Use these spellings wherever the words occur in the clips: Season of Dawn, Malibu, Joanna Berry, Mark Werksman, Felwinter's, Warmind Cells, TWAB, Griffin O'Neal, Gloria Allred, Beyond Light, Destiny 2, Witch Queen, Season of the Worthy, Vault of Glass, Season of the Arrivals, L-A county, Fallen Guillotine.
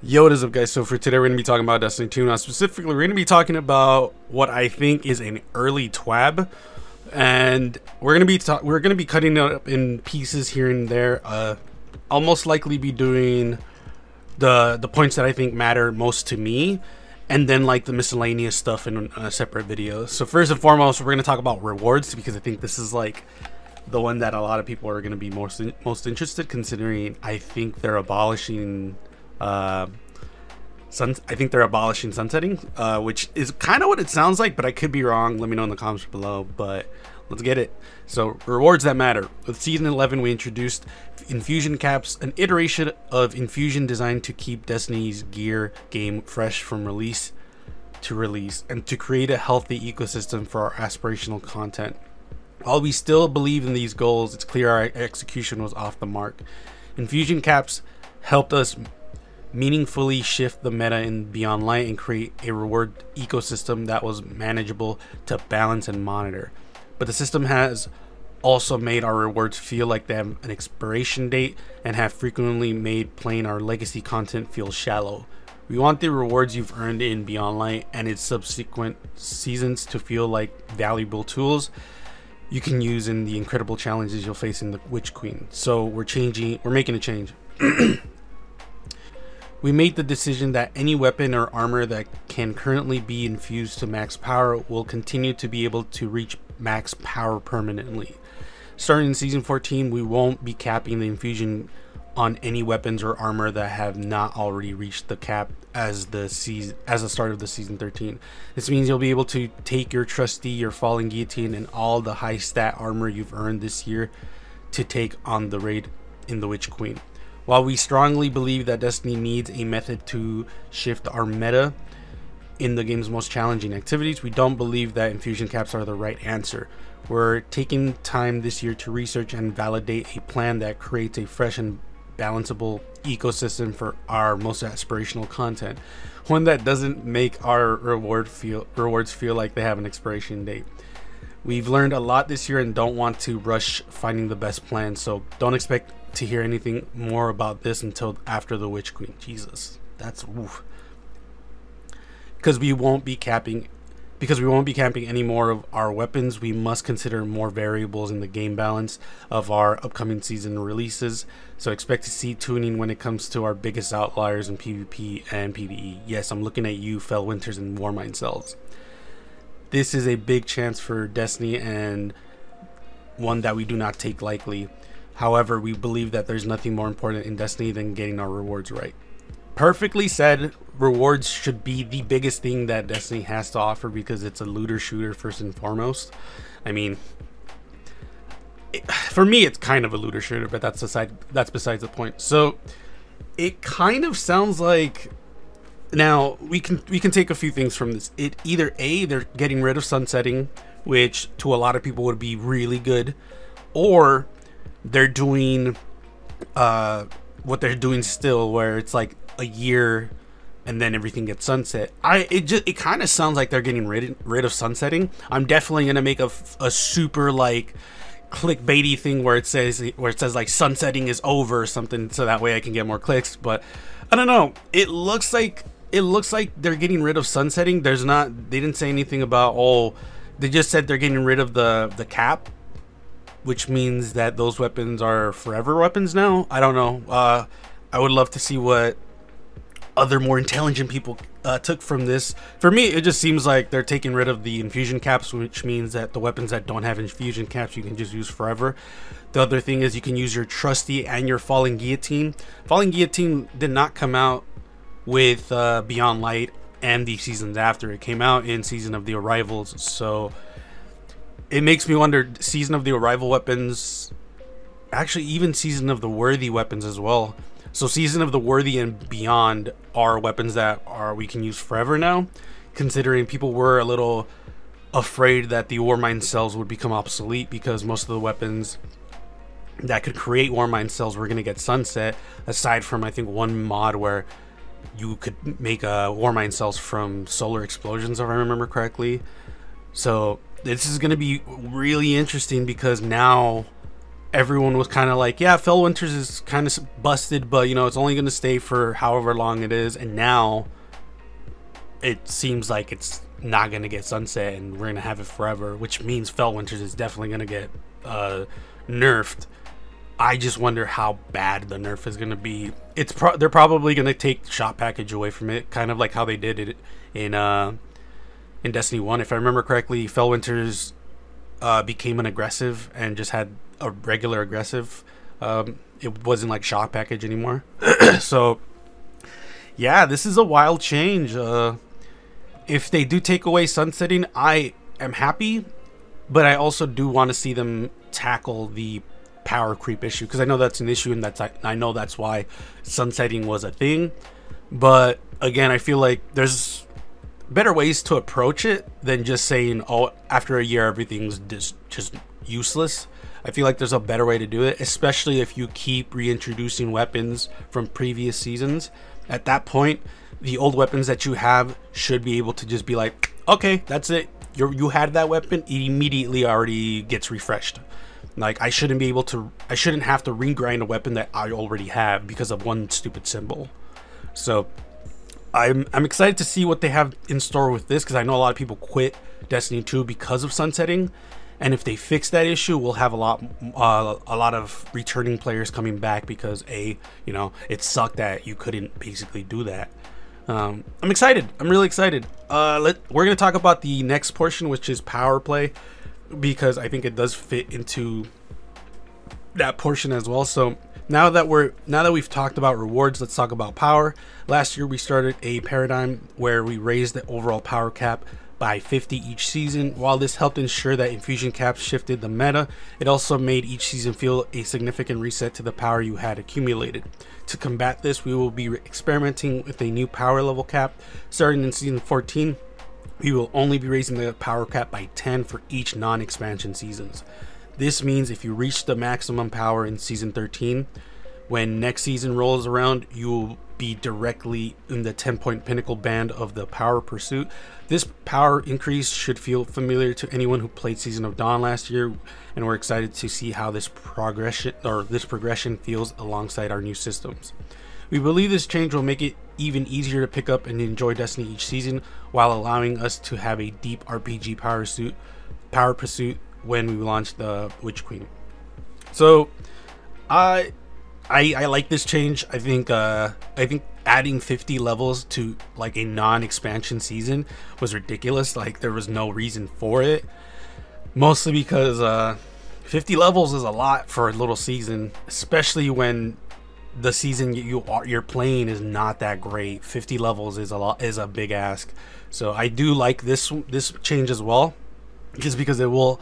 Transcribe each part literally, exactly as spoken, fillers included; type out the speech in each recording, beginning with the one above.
Yo, what is up guys? So for today we're going to be talking about Destiny two. Now specifically we're going to be talking about what I think is an early T WAB, and we're going to be ta we're going to be cutting it up in pieces here and there. Uh, I'll most likely be doing the the points that I think matter most to me, and then like the miscellaneous stuff in a separate video. So first and foremost we're going to talk about rewards, because I think this is like the one that a lot of people are going to be most in most interested, considering I think they're abolishing uh sun i think they're abolishing sunsetting, uh which is kind of what it sounds like, but I could be wrong. Let me know in the comments below, but let's get it. So rewards that matter. With season eleven we introduced infusion caps, an iteration of infusion designed to keep Destiny's gear game fresh from release to release and to create a healthy ecosystem for our aspirational content. While we still believe in these goals, it's clear our execution was off the mark. Infusion caps helped us meaningfully shift the meta in Beyond Light and create a reward ecosystem that was manageable to balance and monitor. But the system has also made our rewards feel like they have an expiration date and have frequently made playing our legacy content feel shallow. We want the rewards you've earned in Beyond Light and its subsequent seasons to feel like valuable tools you can use in the incredible challenges you'll face in the Witch Queen. So we're changing, we're making a change. We made the decision that any weapon or armor that can currently be infused to max power will continue to be able to reach max power permanently. Starting in season fourteen, we won't be capping the infusion on any weapons or armor that have not already reached the cap as the season as the start of the season thirteen. This means you'll be able to take your trusty, your Fallen Guillotine, and all the high stat armor you've earned this year to take on the raid in the Witch Queen. While we strongly believe that Destiny needs a method to shift our meta in the game's most challenging activities, we don't believe that infusion caps are the right answer. We're taking time this year to research and validate a plan that creates a fresh and balanceable ecosystem for our most aspirational content, one that doesn't make our reward feel rewards feel like they have an expiration date. We've learned a lot this year and don't want to rush finding the best plan, so don't expect to hear anything more about this until after the Witch Queen. Jesus, that's oof. Because we won't be capping, because we won't be capping any more of our weapons. We must consider more variables in the game balance of our upcoming season releases. So expect to see tuning when it comes to our biggest outliers in PvP and PvE. Yes, I'm looking at you, Felwinter's and Warmind Cells. This is a big chance for Destiny and one that we do not take lightly. However, we believe that there's nothing more important in Destiny than getting our rewards right. Perfectly said. Rewards should be the biggest thing that Destiny has to offer, because it's a looter shooter first and foremost. I mean, it, for me, it's kind of a looter shooter, but that's aside, that's besides the point. So it kind of sounds like, now we can we can take a few things from this. It either A, they're getting rid of sunsetting, which to a lot of people would be really good, or they're doing uh what they're doing still, where it's like a year and then everything gets sunset. I it just it kind of sounds like they're getting rid rid of sunsetting. I'm definitely gonna make a, a super like clickbaity thing where it says where it says like sunsetting is over or something, so that way I can get more clicks. But I don't know, it looks like it looks like they're getting rid of sunsetting. There's not they didn't say anything about, oh, they just said they're getting rid of the the cap, which means that those weapons are forever weapons now. I don't know. Uh, I would love to see what other more intelligent people uh, took from this. For me, it just seems like they're taking rid of the infusion caps, which means that the weapons that don't have infusion caps, you can just use forever. The other thing is you can use your trusty and your Fallen Guillotine. Fallen Guillotine did not come out with uh, Beyond Light and the seasons after. It came out in Season of the Arrivals, so it makes me wonder, Season of the Arrival weapons, actually even Season of the Worthy weapons as well. So Season of the Worthy and beyond are weapons that are we can use forever now, considering people were a little afraid that the Warmind Cells would become obsolete, because most of the weapons that could create Warmind Cells were going to get sunset, aside from I think one mod where you could make uh, Warmind Cells from solar explosions, if I remember correctly. So this is going to be really interesting, because now everyone was kind of like, yeah, Felwinter's is kind of busted, but you know, it's only going to stay for however long it is. And now it seems like it's not going to get sunset and we're going to have it forever, which means Felwinter's is definitely going to get uh, nerfed. I just wonder how bad the nerf is going to be. It's pro they're probably going to take the shot package away from it, kind of like how they did it in uh, in Destiny one. If I remember correctly, Felwinter's uh, became an aggressive and just had a regular aggressive. Um, it wasn't like shot package anymore. So, yeah, this is a wild change. Uh, if they do take away sunsetting, I am happy, but I also do want to see them tackle the power creep issue, because I know that's an issue, and that's I, I know that's why sunsetting was a thing. But again, I feel like there's better ways to approach it than just saying, oh, after a year everything's just just useless. I feel like there's a better way to do it, especially if you keep reintroducing weapons from previous seasons. At that point, the old weapons that you have should be able to just be like, okay, that's it, you you had that weapon, it immediately already gets refreshed. Like, I shouldn't be able to, I shouldn't have to regrind a weapon that I already have because of one stupid symbol. So I'm, I'm excited to see what they have in store with this, because I know a lot of people quit Destiny two because of sunsetting. And if they fix that issue, we'll have a lot, uh, a lot of returning players coming back, because A, you know, it sucked that you couldn't basically do that. Um, I'm excited. I'm really excited. Uh, let, we're going to talk about the next portion, which is power play, because I think it does fit into that portion as well. So now that we're now that we've talked about rewards, let's talk about power. Last year we started a paradigm where we raised the overall power cap by fifty each season. While this helped ensure that infusion caps shifted the meta, it also made each season feel a significant reset to the power you had accumulated. To combat this, we will be experimenting with a new power level cap starting in season fourteen. We will only be raising the power cap by ten for each non-expansion seasons. This means if you reach the maximum power in season thirteen, when next season rolls around, you will be directly in the ten point pinnacle band of the power pursuit. This power increase should feel familiar to anyone who played Season of Dawn last year, and we're excited to see how this progression or this progression feels alongside our new systems. We believe this change will make it even easier to pick up and enjoy Destiny each season, while allowing us to have a deep R P G power suit, power pursuit when we launch the Witch Queen. So, I, I, I like this change. I think, uh, I think adding fifty levels to like a non-expansion season was ridiculous. Like, there was no reason for it, mostly because uh, fifty levels is a lot for a little season, especially when the season you are you're playing is not that great. fifty levels is a lot, is a big ask. So I do like this this change as well, just because it will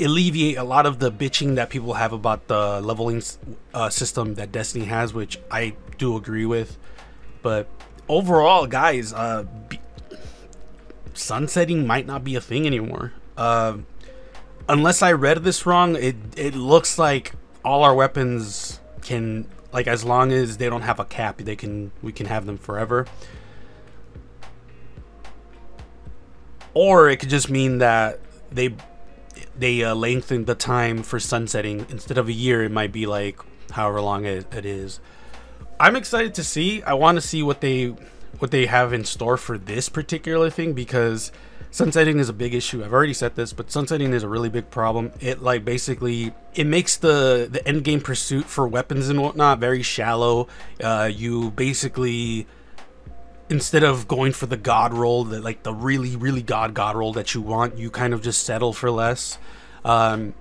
alleviate a lot of the bitching that people have about the leveling uh, system that Destiny has, which I do agree with. But overall, guys, uh, be sunsetting might not be a thing anymore. Uh, unless I read this wrong, it it looks like all our weapons can, like, as long as they don't have a cap, they can we can have them forever. Or it could just mean that they they uh, lengthen the time for sunsetting. Instead of a year, it might be like however long it, it is. I'm excited to see. I want to see what they what they have in store for this particular thing, because sunsetting is a big issue. I've already said this, but sunsetting is a really big problem. It like basically it makes the the end game pursuit for weapons and whatnot very shallow. Uh, you basically, instead of going for the god roll, that like the really really god god roll that you want, you kind of just settle for less. Um,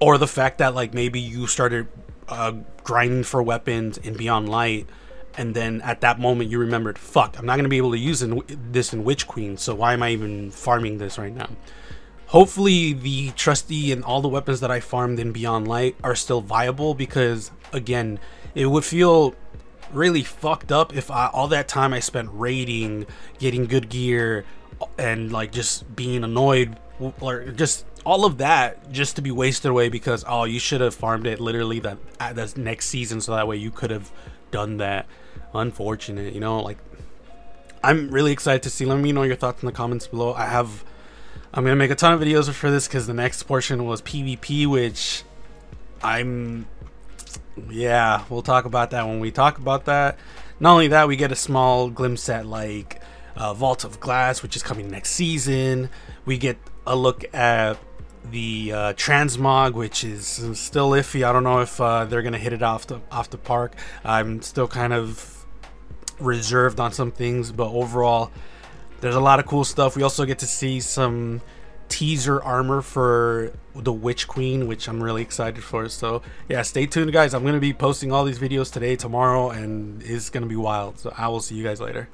or the fact that like maybe you started uh, grinding for weapons in Beyond Light, and then at that moment you remembered, fuck, I'm not going to be able to use in, this in Witch Queen, so why am I even farming this right now? Hopefully the trusty and all the weapons that I farmed in Beyond Light are still viable, because again, it would feel really fucked up if I, all that time I spent raiding, getting good gear, and like just being annoyed, or just all of that just to be wasted away because, oh, you should have farmed it literally that, that next season, so that way you could have done that. Unfortunate, you know. Like, I'm really excited to see. Let me know your thoughts in the comments below. I have I'm gonna make a ton of videos for this, because the next portion was PvP, which I'm... Yeah, we'll talk about that when we talk about that. Not only that, we get a small glimpse at, like, uh, Vault of Glass, which is coming next season. We get a look at the uh, transmog, which is still iffy. I don't know if uh, they're gonna hit it off the off the park. I'm still kind of reserved on some things, but overall, there's a lot of cool stuff. We also get to see some teaser armor for the Witch Queen, which I'm really excited for. So yeah, stay tuned, guys. I'm gonna be posting all these videos today, tomorrow, and it's gonna be wild. So I will see you guys later.